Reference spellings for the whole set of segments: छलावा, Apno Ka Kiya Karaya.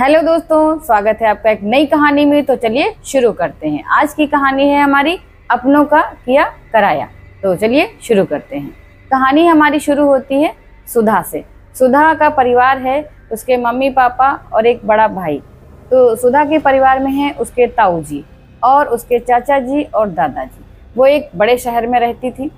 Hello दोस्तों, स्वागत है आपका एक नई कहानी में। तो चलिए शुरू करते हैं। आज की कहानी है हमारी अपनों का किया कराया। तो चलिए शुरू करते हैं। कहानी हमारी शुरू होती है सुधा से। सुधा का परिवार है, उसके मम्मी पापा और एक बड़ा भाई। तो सुधा के परिवार में है उसके ताऊ जी और उसके चाचा जी और दादाजी। वो एक बड़े शहर में रहती थी।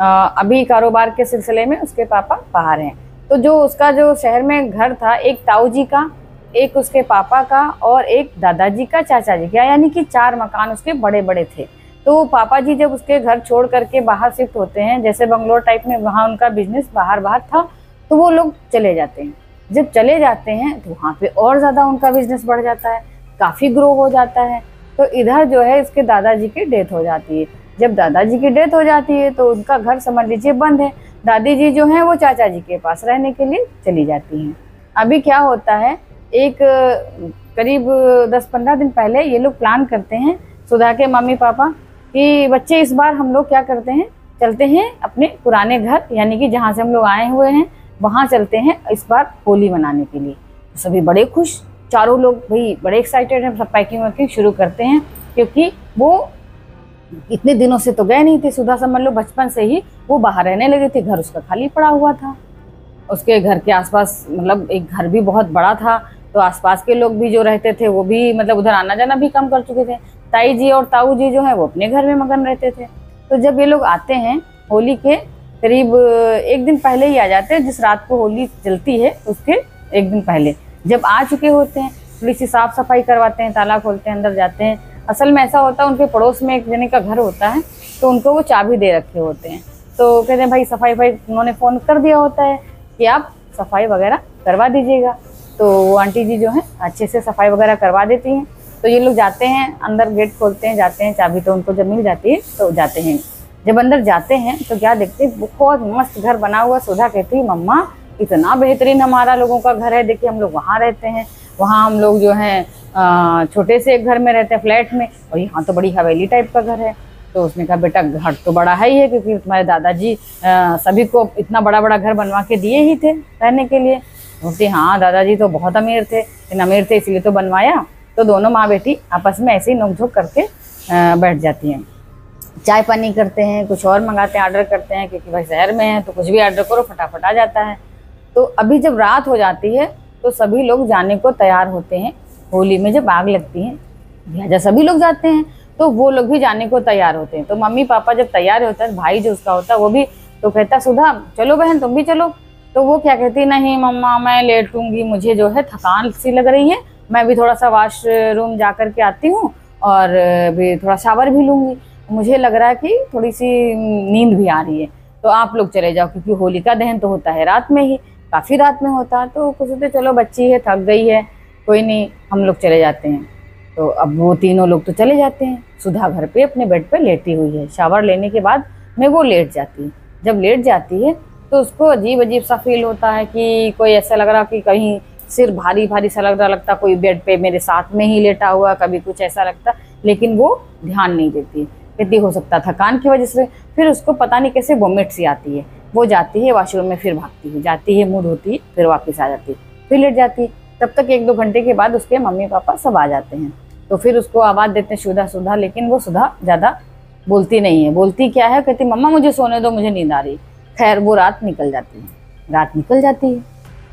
अभी कारोबार के सिलसिले में उसके पापा बाहर हैं। तो जो उसका जो शहर में घर था, एक ताऊ जी का, एक उसके पापा का और एक दादाजी का, चाचा जी का, यानी कि चार मकान उसके बड़े बड़े थे। तो पापा जी जब उसके घर छोड़ करके बाहर शिफ्ट होते हैं, जैसे बंगलोर टाइप में, वहाँ उनका बिजनेस बाहर बाहर था, तो वो लोग चले जाते हैं। जब चले जाते हैं तो वहाँ पे और ज़्यादा उनका बिजनेस बढ़ जाता है, काफ़ी ग्रो हो जाता है। तो इधर जो है इसके दादाजी की डेथ हो जाती है। जब दादाजी की डेथ हो जाती है तो उनका घर समझ लीजिए बंद है। दादी जी जो हैं वो चाचा जी के पास रहने के लिए चली जाती हैं। अभी क्या होता है, एक करीब 10-15 दिन पहले ये लोग प्लान करते हैं, सुधा के मम्मी पापा, कि बच्चे इस बार हम लोग क्या करते हैं, चलते हैं अपने पुराने घर, यानी कि जहाँ से हम लोग आए हुए हैं वहाँ चलते हैं इस बार होली मनाने के लिए। सभी बड़े खुश, चारों लोग भाई बड़े एक्साइटेड हैं। सब पैकिंग वैकिंग शुरू करते हैं, क्योंकि वो इतने दिनों से तो गए नहीं थे। सुधा समझ लो बचपन से ही वो बाहर रहने लगे थे, घर उसका खाली पड़ा हुआ था। उसके घर के आसपास मतलब एक घर भी बहुत बड़ा था, तो आसपास के लोग भी जो रहते थे वो भी मतलब उधर आना जाना भी कम कर चुके थे। ताई जी और ताऊ जी जो है वो अपने घर में मगन रहते थे। तो जब ये लोग आते हैं होली के करीब एक दिन पहले ही आ जाते हैं, जिस रात को होली चलती है उसके एक दिन पहले। जब आ चुके होते हैं, थोड़ी सी साफ़ सफाई करवाते हैं, ताला खोलते हैं, अंदर जाते हैं। असल में ऐसा होता है उनके पड़ोस में एक जने का घर होता है, तो उनको वो चाबी दे रखे होते हैं। तो कहते हैं भाई सफाई भाई, उन्होंने फ़ोन कर दिया होता है कि आप सफाई वगैरह करवा दीजिएगा। तो वो आंटी जी जो हैं अच्छे से सफाई वगैरह करवा देती हैं। तो ये लोग जाते हैं, अंदर गेट खोलते हैं, जाते हैं, चाबी तो उनको जब मिल जाती है तो जाते हैं। जब अंदर जाते हैं तो क्या देखते हैं, बहुत मस्त घर बना हुआ। सुधा कहती है मम्मा इतना बेहतरीन हमारा लोगों का घर है, देखिए हम लोग वहाँ रहते हैं, वहाँ हम लोग जो हैं छोटे से एक घर में रहते हैं फ्लैट में, और यहाँ तो बड़ी हवेली टाइप का घर है। तो उसने कहा बेटा घर तो बड़ा है ही है, क्योंकि तुम्हारे दादाजी सभी को इतना बड़ा बड़ा घर बनवा के दिए ही थे रहने के लिए। बोलती हाँ दादाजी तो बहुत अमीर थे, लेकिन अमीर थे इसलिए तो बनवाया। तो दोनों माँ बेटी आपस में ऐसे ही नोकझोंक करके बैठ जाती हैं, चाय पानी करते हैं, कुछ और मंगाते हैं, ऑर्डर करते हैं, क्योंकि भाई शहर में है तो कुछ भी ऑर्डर करो फटाफट आ जाता है। तो अभी जब रात हो जाती है तो सभी लोग जाने को तैयार होते हैं। होली में जब आग लगती है लिहाजा सभी लोग जाते हैं, तो वो लोग भी जाने को तैयार होते हैं। तो मम्मी पापा जब तैयार होता है, भाई जो उसका होता है वो भी तो कहता सुधा चलो बहन तुम भी चलो। तो वो क्या कहती, नहीं मम्मा मैं लेटूंगी, मुझे जो है थकान सी लग रही है, मैं भी थोड़ा सा वॉशरूम जा कर के आती हूँ और भी थोड़ा शावर भी लूँगी, मुझे लग रहा है कि थोड़ी सी नींद भी आ रही है, तो आप लोग चले जाओ, क्योंकि होली का दहन तो होता है रात में ही, काफ़ी रात में होता है। तो कुछ होते चलो बच्ची है थक गई है कोई नहीं, हम लोग चले जाते हैं। तो अब वो तीनों लोग तो चले जाते हैं। सुधा घर पे अपने बेड पे लेटी हुई है, शावर लेने के बाद में वो लेट जाती है। जब लेट जाती है तो उसको अजीब अजीब सा फील होता है, कि कोई ऐसा लग रहा कि कहीं सिर भारी भारी सा लग रहा लगता, कोई बेड पे मेरे साथ में ही लेटा हुआ, कभी कुछ ऐसा लगता, लेकिन वो ध्यान नहीं देती। कहती हो सकता थकान की वजह से। फिर उसको पता नहीं कैसे वोमिट सी आती है, वो जाती है वॉशरूम में, फिर भागती है, जाती है मुँह धोती है, फिर वापस आ जाती है, फिर लेट जाती है। तब तक 1-2 घंटे के बाद उसके मम्मी पापा सब आ जाते हैं। तो फिर उसको आवाज़ देते हैं सुधा सुधा, लेकिन वो सुधा ज़्यादा बोलती नहीं है। बोलती क्या है, कहती मम्मा मुझे सोने दो, मुझे नींद आ रही। खैर वो रात निकल जाती है, रात निकल जाती है।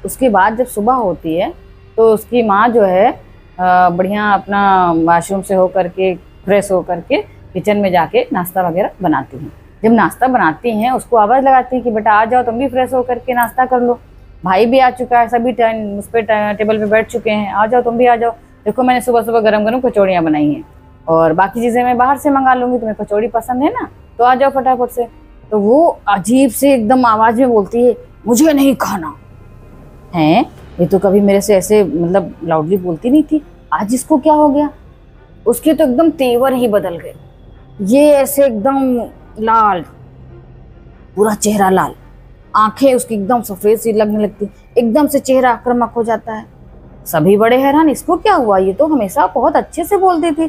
उसके बाद जब सुबह होती है तो उसकी माँ जो है बढ़िया अपना वॉशरूम से होकर के फ्रेश होकर के किचन में जाके नाश्ता वगैरह बनाती हैं। जब नाश्ता बनाती हैं उसको आवाज़ लगाती है कि बेटा आ जाओ तुम भी फ्रेश होकर के नाश्ता कर लो, भाई भी आ चुका है, सभी टाइम उस पर टेबल पे बैठ चुके हैं, आ जाओ तुम भी आ जाओ, देखो मैंने सुबह सुबह गरम गरम कचौड़ियाँ बनाई हैं और बाकी चीज़ें मैं बाहर से मंगा लूँगी, तुम्हें कचौड़ी पसंद है ना, तो आ जाओ फटाफट से। तो वो अजीब से एकदम आवाज़ में बोलती है मुझे नहीं खाना है। ये तो कभी मेरे से ऐसे मतलब लाउडली बोलती नहीं थी, आज इसको क्या हो गया, उसके तो एकदम तेवर ही बदल गए। ये ऐसे एकदम लाल, पूरा चेहरा लाल, आंखें उसकी एकदम सफ़ेद सी लगने लगती, एकदम से चेहरा आक्रामक हो जाता है। सभी बड़े हैरान, इसको क्या हुआ, ये तो हमेशा बहुत अच्छे से बोलती थी,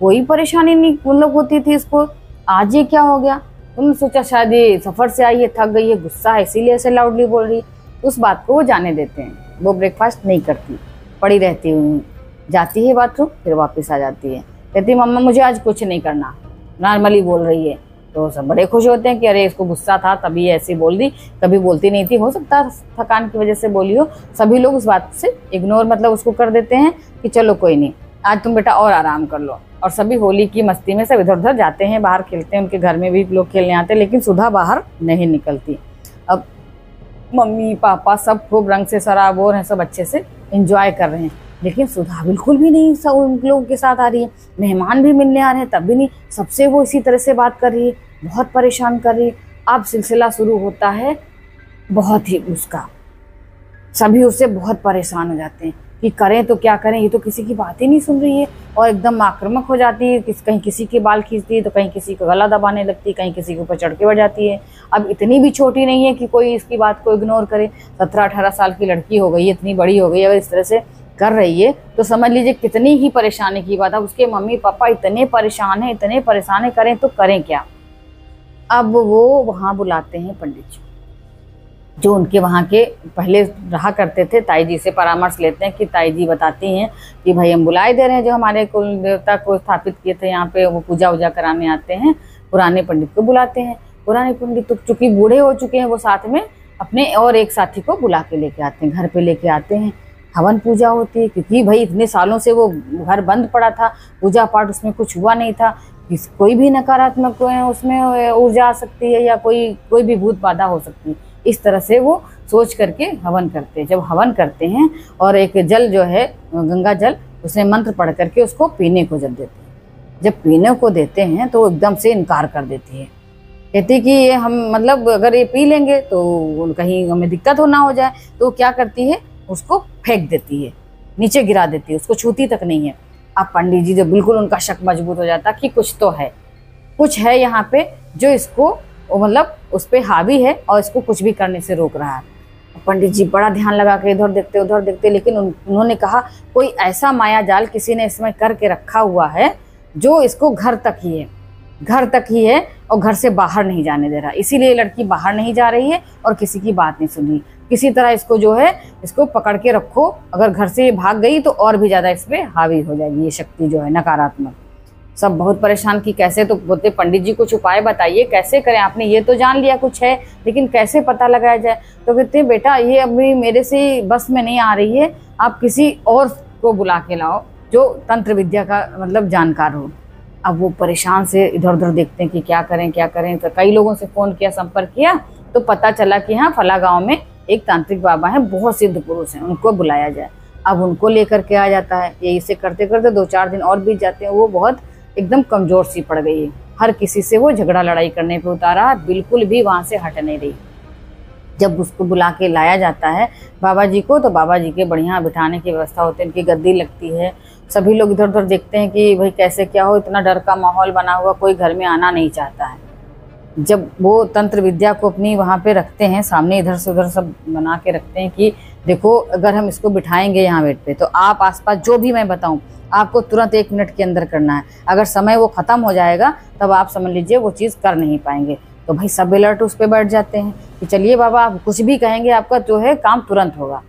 कोई परेशानी नहीं मतलब होती थी इसको, आज ये क्या हो गया। तुमने सोचा शायद ये सफ़र से आई है, थक गई है, गुस्सा है, इसीलिए ऐसे लाउडली बोल रही। उस बात को वो जाने देते हैं, वो ब्रेकफास्ट नहीं करती। पड़ी रहती हूँ, जाती है बाथरूम फिर वापस आ जाती है। कहती मम्मा मुझे आज कुछ नहीं करना, नॉर्मली बोल रही है। तो सब बड़े खुश होते हैं कि अरे इसको गुस्सा था तभी ऐसे बोल दी, कभी बोलती नहीं थी, हो सकता है थकान की वजह से बोली हो। सभी लोग उस बात से इग्नोर मतलब उसको कर देते हैं कि चलो कोई नहीं आज तुम बेटा और आराम कर लो। और सभी होली की मस्ती में सब इधर उधर जाते हैं, बाहर खेलते हैं, उनके घर में भी लोग खेलने आते हैं, लेकिन सुधा बाहर नहीं निकलती। अब मम्मी पापा सब खूब रंग से सराबोर हैं, सब अच्छे से एंजॉय कर रहे हैं, लेकिन सुधा बिल्कुल भी नहीं सब उन लोगों के साथ आ रही है। मेहमान भी मिलने आ रहे हैं तब भी नहीं, सबसे वो इसी तरह से बात कर रही है, बहुत परेशान कर रही है। अब सिलसिला शुरू होता है बहुत ही उसका, सभी उससे बहुत परेशान हो जाते हैं कि करें तो क्या करें, ये तो किसी की बात ही नहीं सुन रही है और एकदम आक्रामक हो जाती है। कहीं किसी के बाल खींचती है तो कहीं किसी को गला दबाने लगती है, कहीं किसी के ऊपर चढ़ के बढ़ जाती है। अब इतनी भी छोटी नहीं है कि कोई इसकी बात को इग्नोर करे, 17-18 साल की लड़की हो गई है, इतनी बड़ी हो गई, अगर इस तरह से कर रही है तो समझ लीजिए कितनी ही परेशानी की बात है। उसके मम्मी पापा इतने परेशान हैं, इतने परेशान हैं, करें तो करें क्या। अब वो वहाँ बुलाते हैं पंडित जी जो उनके वहाँ के पहले रहा करते थे, ताई जी से परामर्श लेते हैं कि ताई जी बताती हैं कि भाई हम बुलाए दे रहे हैं जो हमारे कुल देवता को स्थापित किए थे यहाँ पे, वो पूजा वूजा कराने आते हैं। पुराने पंडित को बुलाते हैं, पुराने पंडित तो चूँकि बूढ़े हो चुके हैं वो साथ में अपने और एक साथी को बुला के लेके आते हैं, घर पर लेके आते हैं। हवन पूजा होती है क्योंकि भाई इतने सालों से वो घर बंद पड़ा था, पूजा पाठ उसमें कुछ हुआ नहीं था, कोई भी नकारात्मक उसमें ऊर्जा आ सकती है या कोई भी भूत बाधा हो सकती है, इस तरह से वो सोच करके हवन करते हैं। जब हवन करते हैं और एक जल जो है गंगा जल उसमें मंत्र पढ़ करके उसको पीने को जल देते हैं। जब पीने को देते हैं तो एकदम से इनकार कर देती है, कहती कि ये हम मतलब अगर ये पी लेंगे तो कहीं हमें दिक्कत हो ना हो जाए। तो क्या करती है उसको फेंक देती है, नीचे गिरा देती है, उसको छूती तक नहीं है। अब पंडित जी जब बिल्कुल उनका शक मजबूत हो जाता कि कुछ तो है, कुछ है यहाँ पे जो इसको मतलब उस पर हावी है और इसको कुछ भी करने से रोक रहा है। पंडित जी बड़ा ध्यान लगा के इधर देखते उधर देखते, लेकिन उन्होंने कहा कोई ऐसा माया जाल किसी ने इसमें करके रखा हुआ है जो इसको घर तक ही है, घर तक ही है और घर से बाहर नहीं जाने दे रहा, इसीलिए लड़की बाहर नहीं जा रही है और किसी की बात नहीं सुन रही। किसी तरह इसको जो है इसको पकड़ के रखो, अगर घर से भाग गई तो और भी ज़्यादा इस पर हावी हो जाएगी ये शक्ति जो है नकारात्मक। सब बहुत परेशान कि कैसे, तो बोलते पंडित जी कुछ उपाय बताइए कैसे करें, आपने ये तो जान लिया कुछ है लेकिन कैसे पता लगाया जाए। तो कहते बेटा ये अभी मेरे से बस में नहीं आ रही है, आप किसी और को बुला के लाओ जो तंत्र विद्या का मतलब जानकार हो। अब वो परेशान से इधर उधर देखते हैं कि क्या करें क्या करें। तो कई लोगों से फ़ोन किया, संपर्क किया, तो पता चला कि हाँ फला गाँव में एक तांत्रिक बाबा हैं, बहुत सिद्ध पुरुष हैं, उनको बुलाया जाए। अब उनको लेकर के आ जाता है, ये इसे करते करते 2-4 दिन और बीत जाते हैं। वो बहुत एकदम कमज़ोर सी पड़ गई है, हर किसी से वो झगड़ा लड़ाई करने पे उतारा, बिल्कुल भी वहाँ से हट नहीं रही। जब उसको बुला के लाया जाता है बाबा जी को, तो बाबा जी के बढ़िया बिठाने की व्यवस्था होती है, उनकी गद्दी लगती है। सभी लोग इधर उधर देखते हैं कि भाई कैसे क्या हो, इतना डर का माहौल बना हुआ, कोई घर में आना नहीं चाहता है। जब वो तंत्र विद्या को अपनी वहाँ पे रखते हैं सामने, इधर से उधर सब बना के रखते हैं कि देखो अगर हम इसको बिठाएंगे यहाँ बेड पे तो आप आसपास जो भी मैं बताऊँ आपको तुरंत 1 मिनट के अंदर करना है, अगर समय वो ख़त्म हो जाएगा तब आप समझ लीजिए वो चीज़ कर नहीं पाएंगे। तो भाई सब अलर्ट उस पर बैठ जाते हैं कि चलिए बाबा आप कुछ भी कहेंगे आपका जो है काम तुरंत होगा।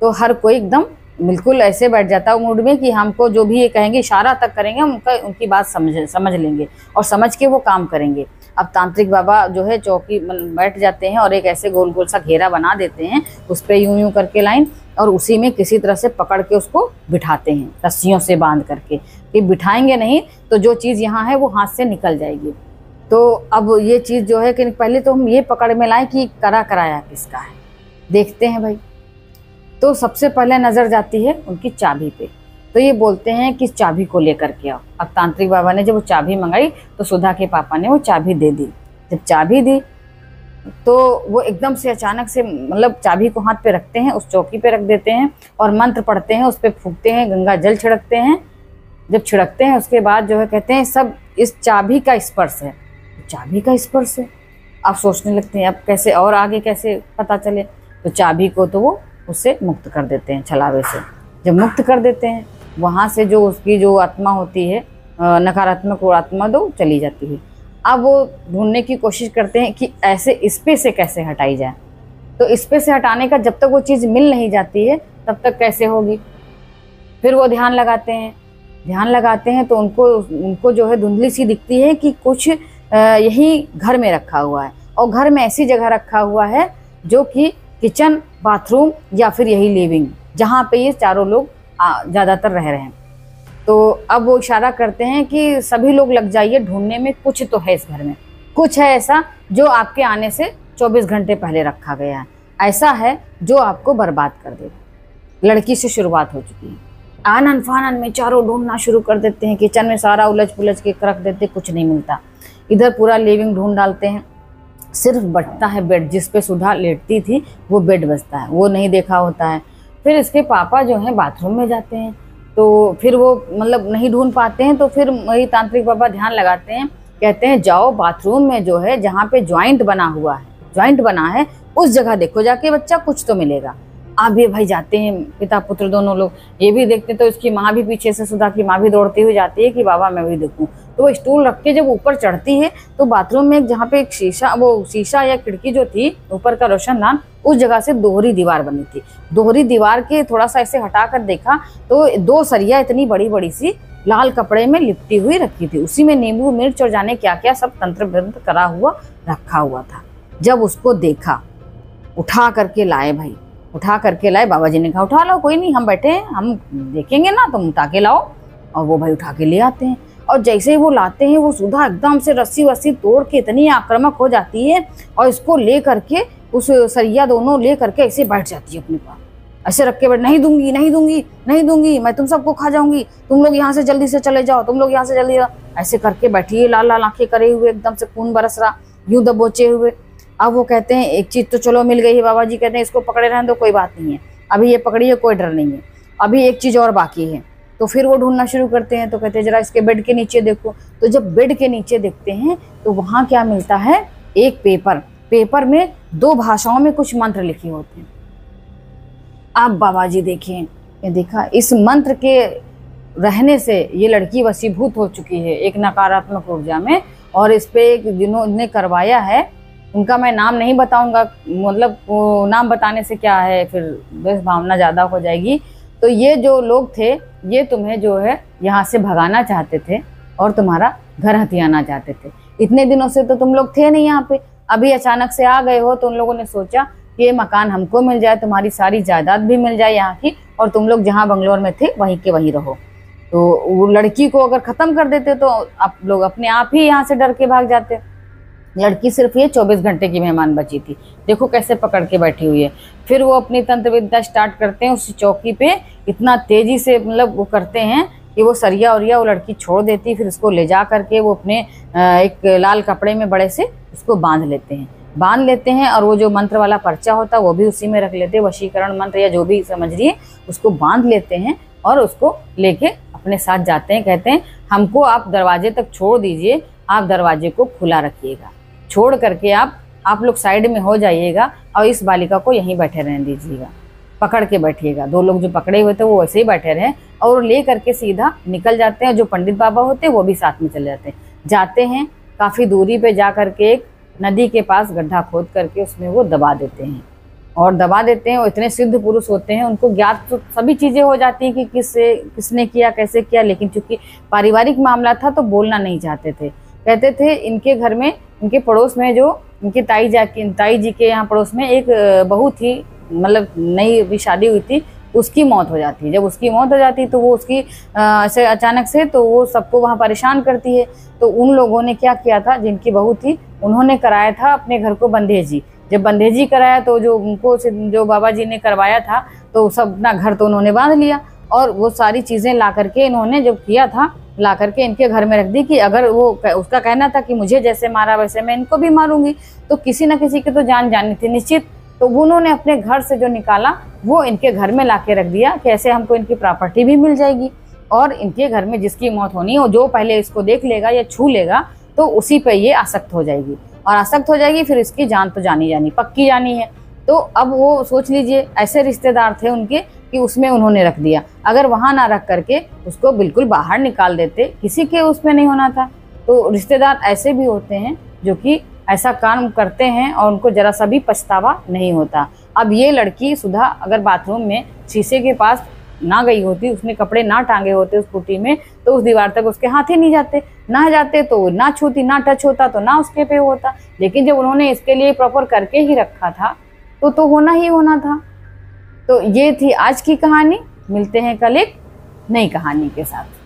तो हर कोई एकदम बिल्कुल ऐसे बैठ जाता है मूड में कि हमको जो भी ये कहेंगे इशारा तक करेंगे, उनका उनकी बात समझ लेंगे और समझ के वो काम करेंगे। अब तांत्रिक बाबा जो है चौकी बैठ जाते हैं और एक ऐसे गोल गोल सा घेरा बना देते हैं, उस पर यूं यूं करके लाइन, और उसी में किसी तरह से पकड़ के उसको बिठाते हैं रस्सियों से बांध करके कि बिठाएंगे नहीं तो जो चीज़ यहाँ है वो हाथ से निकल जाएगी। तो अब ये चीज़ जो है कि पहले तो हम ये पकड़ में लाएं कि करा कराया किसका है, देखते हैं भाई। तो सबसे पहले नज़र जाती है उनकी चाबी पे, तो ये बोलते हैं कि चाबी को लेकर के आओ। अब तांत्रिक बाबा ने जब वो चाबी मंगाई तो सुधा के पापा ने वो चाबी दे दी। जब चाबी दी तो वो एकदम से अचानक से मतलब चाबी को हाथ पे रखते हैं, उस चौकी पे रख देते हैं और मंत्र पढ़ते हैं, उस पर फूंकते हैं, गंगा जल छिड़कते हैं। जब छिड़कते हैं उसके बाद जो है कहते हैं सब इस चाबी का स्पर्श है, चाबी का स्पर्श है। आप सोचने लगते हैं अब कैसे और आगे कैसे पता चले, तो चाबी को तो वो उससे मुक्त कर देते हैं, छलावे से। जब मुक्त कर देते हैं वहाँ से जो उसकी जो आत्मा होती है नकारात्मक वो आत्मा दो चली जाती है। अब वो ढूंढने की कोशिश करते हैं कि ऐसे इस पे से कैसे हटाई जाए, तो इस पे से हटाने का जब तक वो चीज़ मिल नहीं जाती है तब तक कैसे होगी। फिर वो ध्यान लगाते हैं तो उनको जो है धुंधली सी दिखती है कि कुछ यही घर में रखा हुआ है, और घर में ऐसी जगह रखा हुआ है जो कि किचन, बाथरूम या फिर यही लिविंग, जहाँ पे ये चारों लोग ज़्यादातर रह रहे हैं। तो अब वो इशारा करते हैं कि सभी लोग लग जाइए ढूंढने में, कुछ तो है इस घर में, कुछ है ऐसा जो आपके आने से 24 घंटे पहले रखा गया है, ऐसा है जो आपको बर्बाद कर देगा। लड़की से शुरुआत हो चुकी है। आनन फानन में चारों ढूंढना शुरू कर देते हैं, किचन में सारा उलझ पुलझ के रख देते, कुछ नहीं मिलता। इधर पूरा लिविंग ढूंढ डालते हैं, सिर्फ बचता है बेड, जिस पे सुधा लेटती थी वो बेड बचता है, वो नहीं देखा होता है। फिर इसके पापा जो हैं बाथरूम में जाते हैं, तो फिर वो मतलब नहीं ढूंढ पाते हैं, तो फिर मेरी तांत्रिक बाबा ध्यान लगाते हैं, कहते हैं जाओ बाथरूम में जो है जहाँ पे जॉइंट बना है उस जगह देखो जाके बच्चा, कुछ तो मिलेगा। आप ये भाई जाते हैं, पिता पुत्र दोनों लोग ये भी देखते हैं, तो इसकी माँ भी पीछे से, सुधा की माँ भी दौड़ती हुई जाती है कि बाबा मैं भी देखूँ। तो वो स्टूल रख के जब ऊपर चढ़ती है तो बाथरूम में एक जहाँ पे एक शीशा या खिड़की जो थी ऊपर का रोशनदान, उस जगह से दोहरी दीवार बनी थी। दोहरी दीवार के थोड़ा सा ऐसे हटा कर देखा तो दो सरिया इतनी बड़ी बड़ी सी लाल कपड़े में लिपटी हुई रखी थी, उसी में नींबू मिर्च और जाने क्या क्या सब तंत्र मंत्र करा हुआ रखा हुआ था। जब उसको देखा उठा करके लाए। बाबा जी ने कहा उठा लो, कोई नहीं, हम बैठे हैं, हम देखेंगे ना, तुम उठा के लाओ। और वो भाई उठा के ले आते हैं, और जैसे ही वो लाते हैं वो सुधा एकदम से रस्सी वस्सी तोड़ के इतनी आक्रामक हो जाती है, और इसको ले करके उस सरिया दोनों ले करके ऐसे बैठ जाती है अपने पास, ऐसे रख के बैठ, नहीं दूंगी, मैं तुम सबको खा जाऊंगी, तुम लोग यहाँ से जल्दी से चले जाओ, ऐसे करके बैठी है, लाल लाल आंखें करे हुए, एकदम से खून बरस रहा, यूं दबोचे हुए। अब वो कहते हैं एक चीज़ तो चलो मिल गई है, बाबा जी कहते हैं इसको पकड़े रहने दो, कोई बात नहीं है, अभी ये पकड़ी है, कोई डर नहीं है, अभी एक चीज़ और बाकी है। तो फिर वो ढूंढना शुरू करते हैं, तो कहते हैं जरा इसके बेड के नीचे देखो। तो जब बेड के नीचे देखते हैं तो वहाँ क्या मिलता है, एक पेपर में दो भाषाओं में कुछ मंत्र लिखे होते हैं। अब बाबा जी देखें, ये देखा, इस मंत्र के रहने से ये लड़की वशीभूत हो चुकी है एक नकारात्मक ऊर्जा में, और इस पर जिन्होंने करवाया है उनका मैं नाम नहीं बताऊंगा, मतलब नाम बताने से क्या है, फिर बस भावना ज़्यादा हो जाएगी। तो ये जो लोग थे ये तुम्हें जो है यहाँ से भगाना चाहते थे और तुम्हारा घर हथियाना चाहते थे। इतने दिनों से तो तुम लोग थे नहीं यहाँ पे, अभी अचानक से आ गए हो, तो उन लोगों ने सोचा कि ये मकान हमको मिल जाए, तुम्हारी सारी जायदाद भी मिल जाए यहाँ की, और तुम लोग जहाँ बंगलोर में थे वहीं के वहीं रहो। तो वो लड़की को अगर ख़त्म कर देते तो आप लोग अपने आप ही यहाँ से डर के भाग जाते। लड़की सिर्फ ये 24 घंटे की मेहमान बची थी, देखो कैसे पकड़ के बैठी हुई है। फिर वो अपनी तंत्र विद्या स्टार्ट करते हैं, उस चौकी पे इतना तेज़ी से मतलब वो करते हैं कि वो सरिया उरिया वो लड़की छोड़ देती, फिर उसको ले जा करके वो अपने एक लाल कपड़े में बड़े से उसको बांध लेते हैं और वो जो मंत्र वाला पर्चा होता वो भी उसी में रख लेते, वशीकरण मंत्र या जो भी समझ रही है उसको बांध लेते हैं और उसको लेके अपने साथ जाते हैं। कहते हैं हमको आप दरवाजे तक छोड़ दीजिए, आप दरवाजे को खुला रखिएगा, छोड़ करके आप लोग साइड में हो जाइएगा और इस बालिका को यहीं बैठे रहने दीजिएगा, पकड़ के बैठिएगा। दो लोग जो पकड़े हुए थे वो वैसे ही बैठे रहे, और ले करके सीधा निकल जाते हैं। जो पंडित बाबा होते हैं वो भी साथ में चले जाते हैं। काफ़ी दूरी पे जा करके एक नदी के पास गड्ढा खोद करके उसमें वो दबा देते हैं। और इतने सिद्ध पुरुष होते हैं, उनको ज्ञात तो सभी चीज़ें हो जाती हैं कि किसने किया, कैसे किया, लेकिन चूँकि पारिवारिक मामला था तो बोलना नहीं चाहते थे। कहते थे इनके घर में, इनके पड़ोस में जो इनके ताई जी के यहाँ पड़ोस में एक बहू थी, मतलब नई अभी शादी हुई थी, उसकी मौत हो जाती है। जब उसकी मौत हो जाती तो वो उसकी ऐसे अचानक से तो वो सबको वहाँ परेशान करती है। तो उन लोगों ने क्या किया था, जिनकी बहू थी उन्होंने कराया था अपने घर को बंधेजी। जब बंधेजी कराया तो जो उनको जो बाबा जी ने करवाया था तो सब अपना घर तो उन्होंने बांध लिया, और वो सारी चीज़ें ला करके इन्होंने जब किया था ला करके इनके घर में रख दी कि अगर वो उसका कहना था कि मुझे जैसे मारा वैसे मैं इनको भी मारूंगी, तो किसी ना किसी की तो जान जानी थी निश्चित। तो उन्होंने अपने घर से जो निकाला वो इनके घर में लाके रख दिया कि ऐसे हमको इनकी प्रॉपर्टी भी मिल जाएगी, और इनके घर में जिसकी मौत होनी हो, जो पहले इसको देख लेगा या छू लेगा तो उसी पर ये आसक्त हो जाएगी, फिर इसकी जान तो जानी पक्की जानी है। तो अब वो सोच लीजिए ऐसे रिश्तेदार थे उनके कि उसमें उन्होंने रख दिया, अगर वहाँ ना रख करके उसको बिल्कुल बाहर निकाल देते, किसी के उसमें नहीं होना था। तो रिश्तेदार ऐसे भी होते हैं जो कि ऐसा काम करते हैं और उनको ज़रा सा भी पछतावा नहीं होता। अब ये लड़की सुधा अगर बाथरूम में शीशे के पास ना गई होती, उसने कपड़े ना टांगे होते स्कूटी में, तो उस दीवार तक उसके हाथ ही नहीं जाते, ना जाते तो ना छूती, ना टच होता तो ना उसके पे होता। लेकिन जब उन्होंने इसके लिए प्रॉपर करके ही रखा था तो होना ही होना था। तो ये थी आज की कहानी, मिलते हैं कल एक नई कहानी के साथ।